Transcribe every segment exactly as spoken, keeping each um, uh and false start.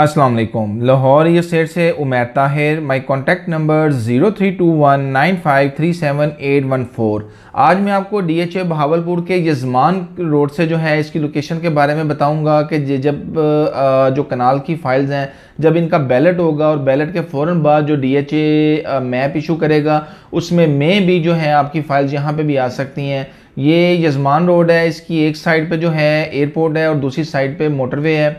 अस्सलाम वालेकुम। लाहौर ये सेट से Umair Tahir. My contact number zero three two one nine five three seven eight one four. आज मैं आपको डी एच ए बहावलपुर के यजमान रोड से जो है इसकी लोकेशन के बारे में बताऊंगा कि जब जो कनाल की फाइल्स हैं जब इनका बैलेट होगा और बैलेट के फ़ौरन बाद जो D H A map issue करेगा उसमें में भी जो है आपकी फ़ाइल्स यहाँ पे भी आ सकती हैं। ये यजमान रोड है, इसकी एक साइड पर जो है एयरपोर्ट है और दूसरी साइड पर मोटरवे है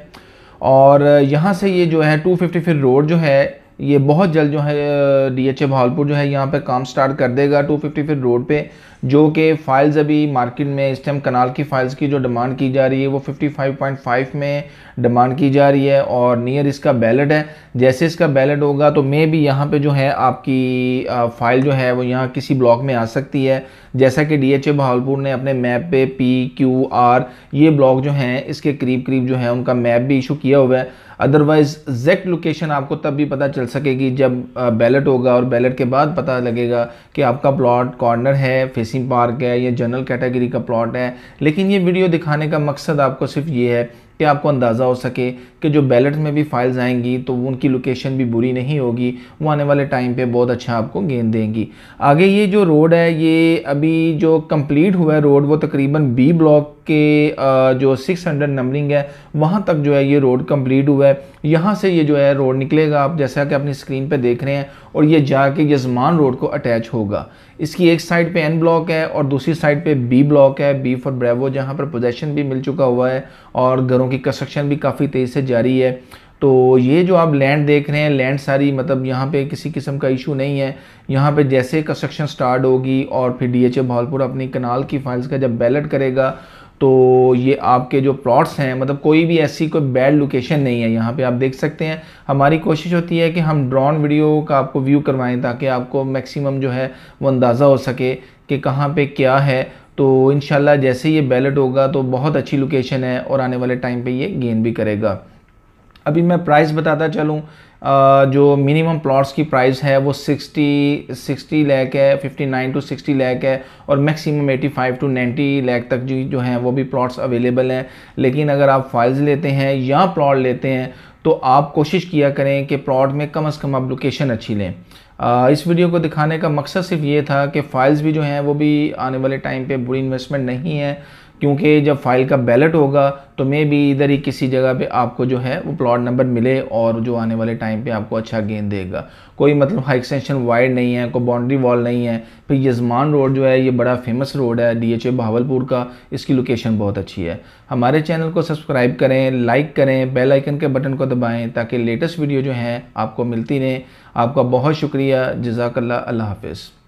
और यहाँ से ये जो है टू फिफ्टी फिर रोड जो है ये बहुत जल्द जो है डी एच ए बहावलपुर जो है यहाँ पे काम स्टार्ट कर देगा टू फिफ्टी फिर रोड पे, जो कि फ़ाइल्स अभी मार्केट में इस टाइम कनाल की फ़ाइल्स की जो डिमांड की जा रही है वो फिफ्टी फाइव पॉइंट फाइव में डिमांड की जा रही है और नियर इसका बैलेट है। जैसे इसका बैलेट होगा तो मे भी यहाँ पे जो है आपकी फ़ाइल जो है वो यहाँ किसी ब्लॉक में आ सकती है, जैसा कि डी एच ए बहावलपुर ने अपने मैप पे पी क्यू आर ये ब्लॉक जो हैं इसके करीब करीब जो है उनका मैप भी इशू किया हुआ है। अदरवाइज़ एग्जैक्ट लोकेशन आपको तब भी पता चल सकेगी जब बैलेट होगा और बैलेट के बाद पता लगेगा कि आपका प्लॉट कॉर्नर है, फेसिंग पार्क है या जनरल कैटेगरी का प्लॉट है। लेकिन ये वीडियो दिखाने का मकसद आपको सिर्फ ये है कि आपको अंदाज़ा हो सके कि जो बैलेट में भी फाइल्स आएंगी तो उनकी लोकेशन भी बुरी नहीं होगी, वो आने वाले टाइम पे बहुत अच्छा आपको गेंद देंगी। आगे ये जो रोड है ये अभी जो कंप्लीट हुआ है रोड वो तकरीबन बी ब्लॉक के जो सिक्स हंड्रेड नंबरिंग है वहाँ तक जो है ये रोड कंप्लीट हुआ है। यहाँ से ये जो है रोड निकलेगा, आप जैसा कि अपनी स्क्रीन पे देख रहे हैं, और ये जाके यजमान रोड को अटैच होगा। इसकी एक साइड पे एन ब्लॉक है और दूसरी साइड पे बी ब्लॉक है, बी फॉर ब्रेवो, जहाँ पर पोजेसन भी मिल चुका हुआ है और घरों की कंस्ट्रक्शन भी काफ़ी तेज़ी से जारी है। तो ये जो आप लैंड देख रहे हैं लैंड सारी मतलब यहाँ पे किसी किस्म का इशू नहीं है। यहाँ पे जैसे कंस्ट्रक्शन स्टार्ट होगी और फिर डी एच ए बहावलपुर अपनी कनाल की फाइल्स का जब बैलेट करेगा तो ये आपके जो प्लॉट्स हैं मतलब कोई भी ऐसी कोई बैड लोकेशन नहीं है। यहाँ पे आप देख सकते हैं, हमारी कोशिश होती है कि हम ड्रोन वीडियो का आपको व्यू करवाएँ ताकि आपको मैक्सिमम जो है वो अंदाज़ा हो सके कि कहाँ पे क्या है। तो इंशाल्लाह जैसे ये बैलेट होगा तो बहुत अच्छी लोकेशन है और आने वाले टाइम पे ये गेन भी करेगा। अभी मैं प्राइस बताता चलूँ, जो मिनिमम प्लॉट्स की प्राइस है वो सिक्सटी सिक्सटी लाख है, fifty nine to sixty lakh है और maximum eighty five to ninety lakh तक जो जो हैं वो भी प्लॉट्स अवेलेबल हैं। लेकिन अगर आप फाइल्स लेते हैं या प्लॉट लेते हैं तो आप कोशिश किया करें कि प्लॉट में कम अज़ कम आप लोकेशन अच्छी लें। आ, इस वीडियो को दिखाने का मकसद सिर्फ ये था कि फ़ाइल्स भी जो हैं वो भी आने वाले टाइम पे बुरी इन्वेस्टमेंट नहीं है, क्योंकि जब फाइल का बैलेट होगा तो मे भी इधर ही किसी जगह पे आपको जो है वो प्लॉट नंबर मिले और जो आने वाले टाइम पे आपको अच्छा गेंद देगा। कोई मतलब हाई एक्सटेंशन वाइड नहीं है, कोई बाउंड्री वॉल नहीं है। फिर यजमान रोड जो है ये बड़ा फेमस रोड है डी एच ए बहावलपुर का, इसकी लोकेशन बहुत अच्छी है। हमारे चैनल को सब्सक्राइब करें, लाइक करें, बेल आइकन के बटन को दबाएँ ताकि लेटेस्ट वीडियो जो हैं आपको मिलती रहें। आपका बहुत शुक्रिया। जज़ाकल्लाह। अल्लाह हाफिज़।